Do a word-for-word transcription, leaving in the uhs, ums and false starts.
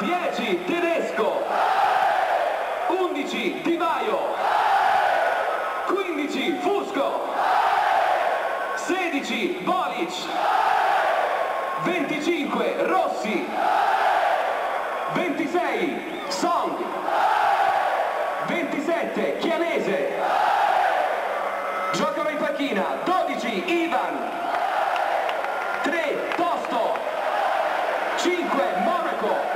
dieci Tedesco, undici Tivaio, quindici Fusco, sedici Bolic, venticinque Rossi, ventisei Song, ventisette Chianese, giocano in panchina dodici Ivan, tre Tosto, cinque Monaco.